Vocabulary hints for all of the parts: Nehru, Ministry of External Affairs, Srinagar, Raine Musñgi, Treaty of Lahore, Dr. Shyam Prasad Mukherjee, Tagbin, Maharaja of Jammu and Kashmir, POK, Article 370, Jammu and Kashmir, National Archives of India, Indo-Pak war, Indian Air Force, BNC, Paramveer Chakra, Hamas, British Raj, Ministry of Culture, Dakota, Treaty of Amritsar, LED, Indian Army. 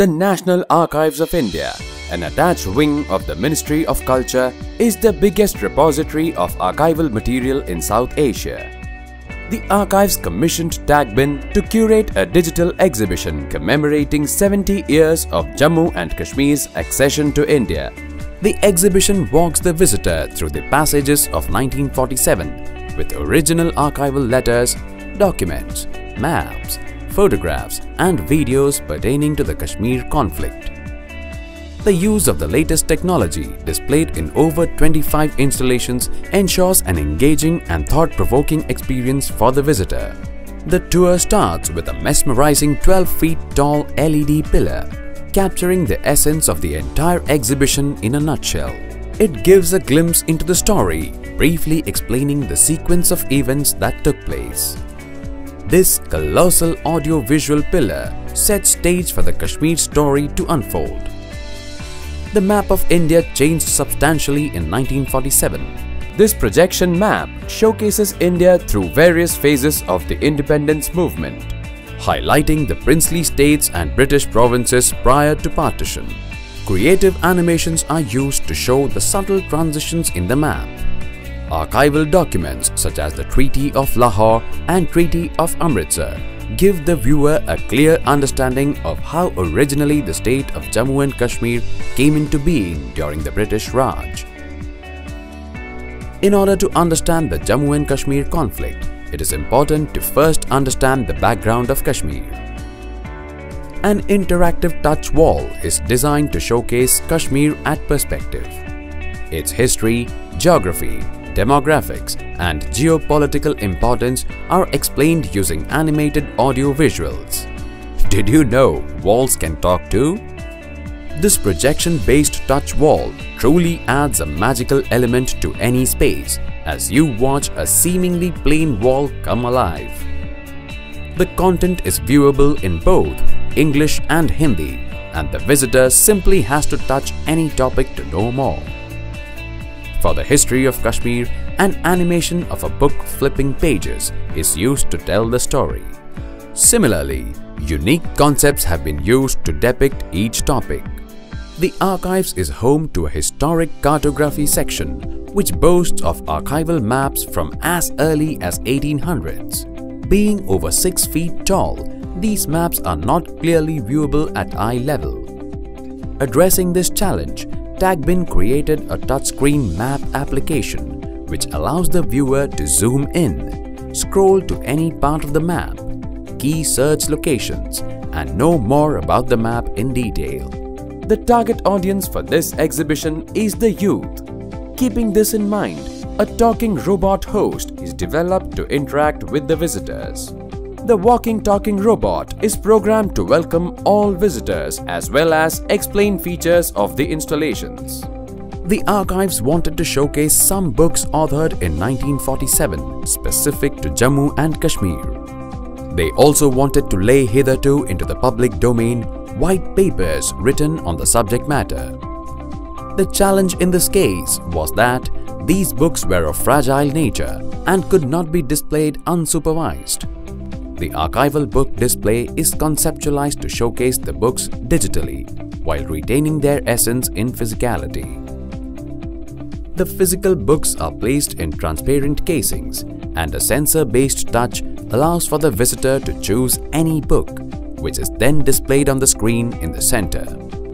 The National Archives of India, an attached wing of the Ministry of Culture, is the biggest repository of archival material in South Asia. The Archives commissioned Tagbin to curate a digital exhibition commemorating 70 years of Jammu and Kashmir's accession to India. The exhibition walks the visitor through the passages of 1947 with original archival letters, documents, maps, photographs and videos pertaining to the Kashmir conflict. The use of the latest technology displayed in over 25 installations ensures an engaging and thought-provoking experience for the visitor. The tour starts with a mesmerizing 12 feet tall LED pillar, capturing the essence of the entire exhibition in a nutshell. It gives a glimpse into the story, briefly explaining the sequence of events that took place. This colossal audio-visual pillar sets stage for the Kashmir story to unfold. The map of India changed substantially in 1947. This projection map showcases India through various phases of the independence movement, highlighting the princely states and British provinces prior to partition. Creative animations are used to show the subtle transitions in the map. Archival documents such as the Treaty of Lahore and Treaty of Amritsar give the viewer a clear understanding of how originally the state of Jammu and Kashmir came into being during the British Raj. In order to understand the Jammu and Kashmir conflict, it is important to first understand the background of Kashmir. An interactive touch wall is designed to showcase Kashmir at perspective. Its history, geography, demographics and geopolitical importance are explained using animated audio visuals. Did you know walls can talk too? This projection-based touch wall truly adds a magical element to any space as you watch a seemingly plain wall come alive. The content is viewable in both English and Hindi, and the visitor simply has to touch any topic to know more. For the history of Kashmir, an animation of a book flipping pages is used to tell the story. Similarly, unique concepts have been used to depict each topic. The archives is home to a historic cartography section, which boasts of archival maps from as early as 1800s. Being over 6 feet tall, these maps are not clearly viewable at eye level. Addressing this challenge, Tagbin created a touchscreen map application which allows the viewer to zoom in, scroll to any part of the map, key search locations, and know more about the map in detail. The target audience for this exhibition is the youth. Keeping this in mind, a talking robot host is developed to interact with the visitors. The walking talking robot is programmed to welcome all visitors as well as explain features of the installations. The archives wanted to showcase some books authored in 1947 specific to Jammu and Kashmir. They also wanted to lay hitherto into the public domain white papers written on the subject matter. The challenge in this case was that these books were of fragile nature and could not be displayed unsupervised. The archival book display is conceptualized to showcase the books digitally while retaining their essence in physicality. The physical books are placed in transparent casings, and a sensor-based touch allows for the visitor to choose any book, which is then displayed on the screen in the center.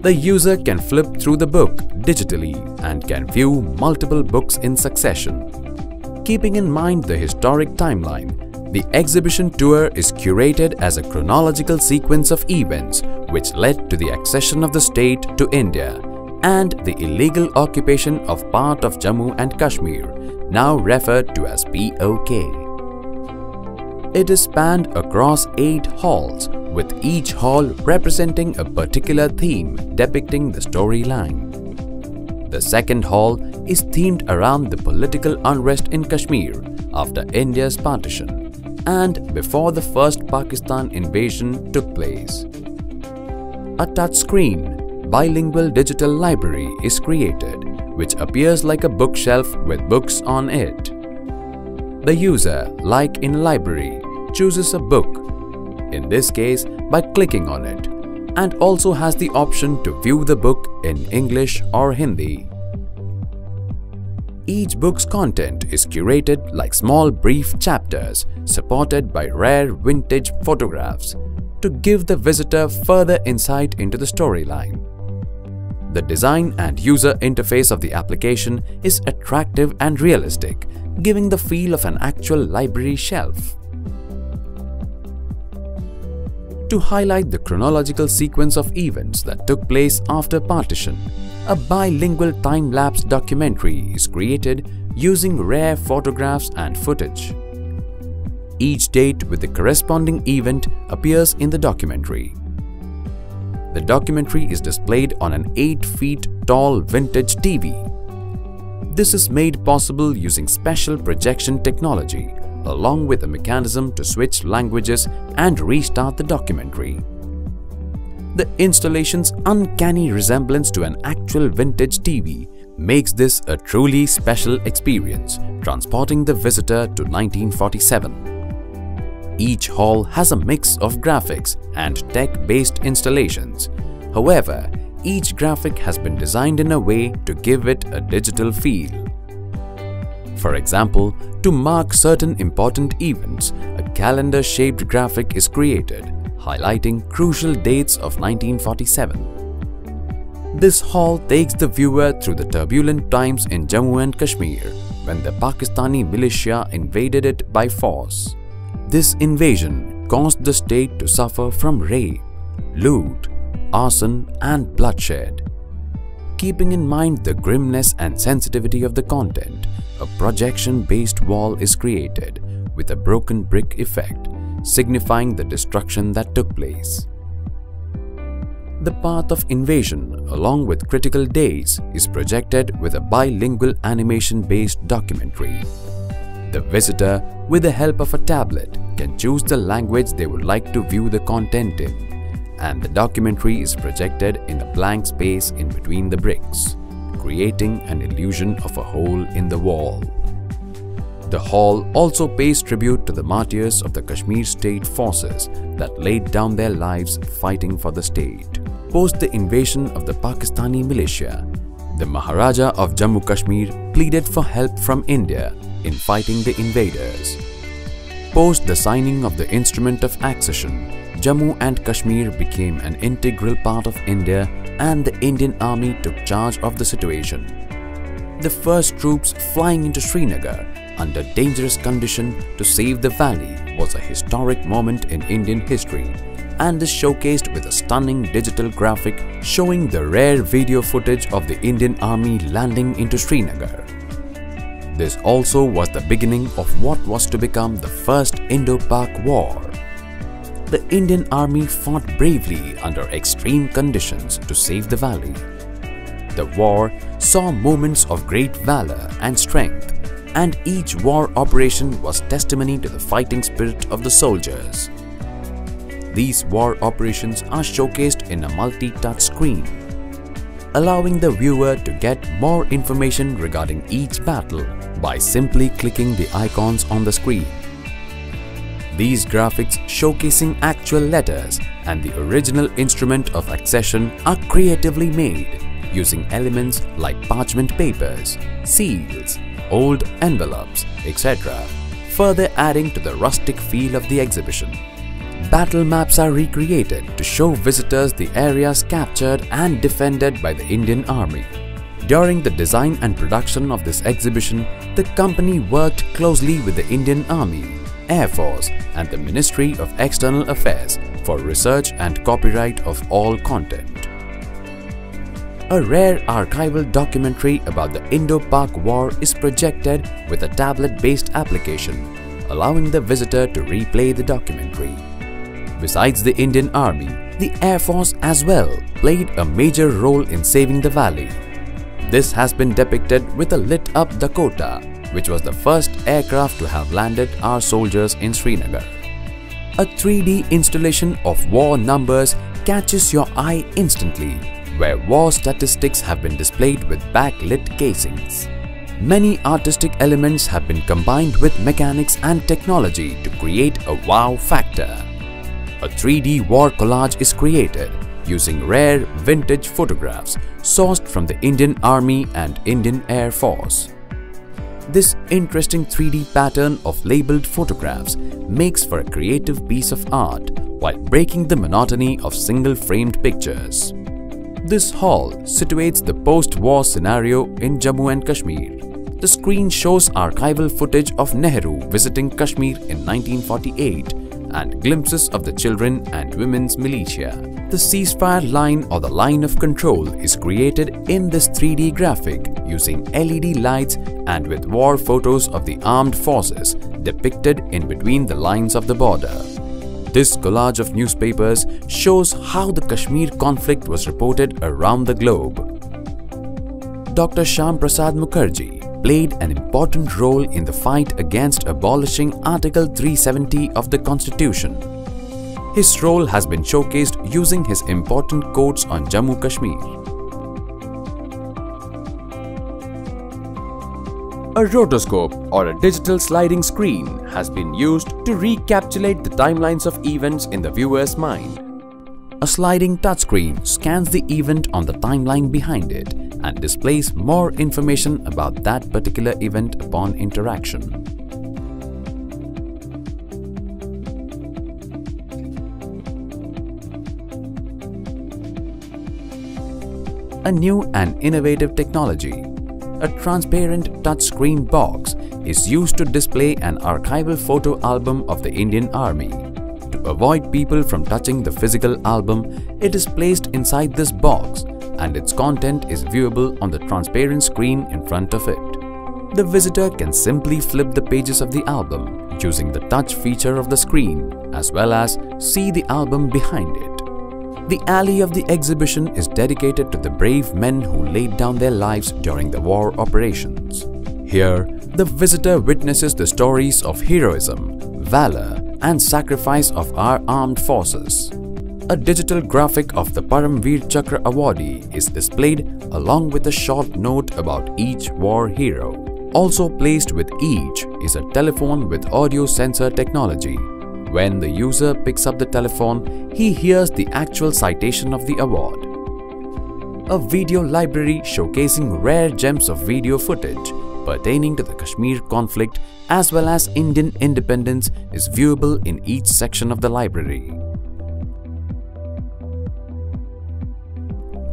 The user can flip through the book digitally and can view multiple books in succession. Keeping in mind the historic timeline, the exhibition tour is curated as a chronological sequence of events which led to the accession of the state to India and the illegal occupation of part of Jammu and Kashmir, now referred to as POK. It is spanned across 8 halls, with each hall representing a particular theme depicting the storyline. The second hall is themed around the political unrest in Kashmir after India's partition and before the first Pakistan invasion took place. A touchscreen, bilingual digital library is created, which appears like a bookshelf with books on it. The user, like in library, chooses a book, in this case by clicking on it, and also has the option to view the book in English or Hindi. Each book's content is curated like small brief chapters supported by rare vintage photographs to give the visitor further insight into the storyline. The design and user interface of the application is attractive and realistic, giving the feel of an actual library shelf. To highlight the chronological sequence of events that took place after partition, a bilingual time-lapse documentary is created using rare photographs and footage. Each date with the corresponding event appears in the documentary. The documentary is displayed on an 8 feet tall vintage TV. This is made possible using special projection technology, along with a mechanism to switch languages and restart the documentary. The installation's uncanny resemblance to an actual vintage TV makes this a truly special experience, transporting the visitor to 1947. Each hall has a mix of graphics and tech-based installations. However, each graphic has been designed in a way to give it a digital feel. For example, to mark certain important events, a calendar-shaped graphic is created, highlighting crucial dates of 1947. This hall takes the viewer through the turbulent times in Jammu and Kashmir when the Pakistani militia invaded it by force. This invasion caused the state to suffer from rape, loot, arson and bloodshed. Keeping in mind the grimness and sensitivity of the content, a projection-based wall is created with a broken brick effect, signifying the destruction that took place. The path of invasion, along with critical days, is projected with a bilingual animation-based documentary. The visitor, with the help of a tablet, can choose the language they would like to view the content in, and the documentary is projected in a blank space in between the bricks, creating an illusion of a hole in the wall. The hall also pays tribute to the martyrs of the Kashmir state forces that laid down their lives fighting for the state. Post the invasion of the Pakistani militia, the Maharaja of Jammu and Kashmir pleaded for help from India in fighting the invaders. Post the signing of the Instrument of Accession, Jammu and Kashmir became an integral part of India and the Indian Army took charge of the situation. The first troops flying into Srinagar under dangerous condition to save the valley was a historic moment in Indian history and is showcased with a stunning digital graphic showing the rare video footage of the Indian Army landing into Srinagar. This also was the beginning of what was to become the first Indo-Pak war. The Indian Army fought bravely under extreme conditions to save the valley. The war saw moments of great valor and strength, and each war operation was testimony to the fighting spirit of the soldiers. These war operations are showcased in a multi-touch screen, allowing the viewer to get more information regarding each battle by simply clicking the icons on the screen. These graphics showcasing actual letters and the original Instrument of Accession are creatively made using elements like parchment papers, seals, old envelopes, etc., further adding to the rustic feel of the exhibition. Battle maps are recreated to show visitors the areas captured and defended by the Indian Army. During the design and production of this exhibition, the company worked closely with the Indian Army, Air Force and the Ministry of External Affairs for research and copyright of all content. A rare archival documentary about the Indo-Pak war is projected with a tablet-based application, allowing the visitor to replay the documentary. Besides the Indian Army, the Air Force as well played a major role in saving the valley. This has been depicted with a lit-up Dakota, which was the first aircraft to have landed our soldiers in Srinagar. A 3D installation of war numbers catches your eye instantly, where war statistics have been displayed with backlit casings. Many artistic elements have been combined with mechanics and technology to create a wow factor. A 3D war collage is created, using rare vintage photographs sourced from the Indian Army and Indian Air Force. This interesting 3D pattern of labeled photographs makes for a creative piece of art while breaking the monotony of single-framed pictures. This hall situates the post-war scenario in Jammu and Kashmir. The screen shows archival footage of Nehru visiting Kashmir in 1948 and glimpses of the children and women's militia. The ceasefire line or the line of control is created in this 3D graphic using LED lights and with war photos of the armed forces depicted in between the lines of the border. This collage of newspapers shows how the Kashmir conflict was reported around the globe. Dr. Shyam Prasad Mukherjee played an important role in the fight against abolishing Article 370 of the Constitution. His role has been showcased using his important quotes on Jammu and Kashmir. A rotoscope or a digital sliding screen has been used to recapitulate the timelines of events in the viewer's mind. A sliding touchscreen scans the event on the timeline behind it and displays more information about that particular event upon interaction. A new and innovative technology, a transparent touchscreen box, is used to display an archival photo album of the Indian Army. To avoid people from touching the physical album, it is placed inside this box and its content is viewable on the transparent screen in front of it. The visitor can simply flip the pages of the album using the touch feature of the screen as well as see the album behind it. The alley of the exhibition is dedicated to the brave men who laid down their lives during the war operations. Here, the visitor witnesses the stories of heroism, valor, and sacrifice of our armed forces. A digital graphic of the Paramveer Chakra awardee is displayed along with a short note about each war hero. Also placed with each is a telephone with audio sensor technology. When the user picks up the telephone, he hears the actual citation of the award. A video library showcasing rare gems of video footage pertaining to the Kashmir conflict as well as Indian independence is viewable in each section of the library.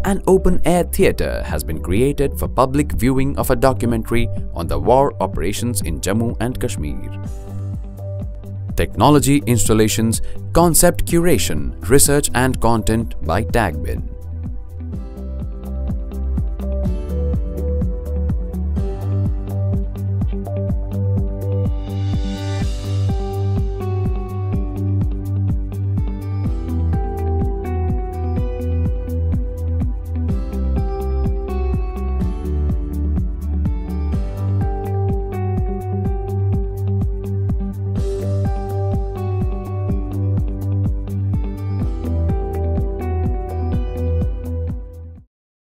An open-air theatre has been created for public viewing of a documentary on the war operations in Jammu and Kashmir. Technology installations, concept curation, research and content by Tagbin.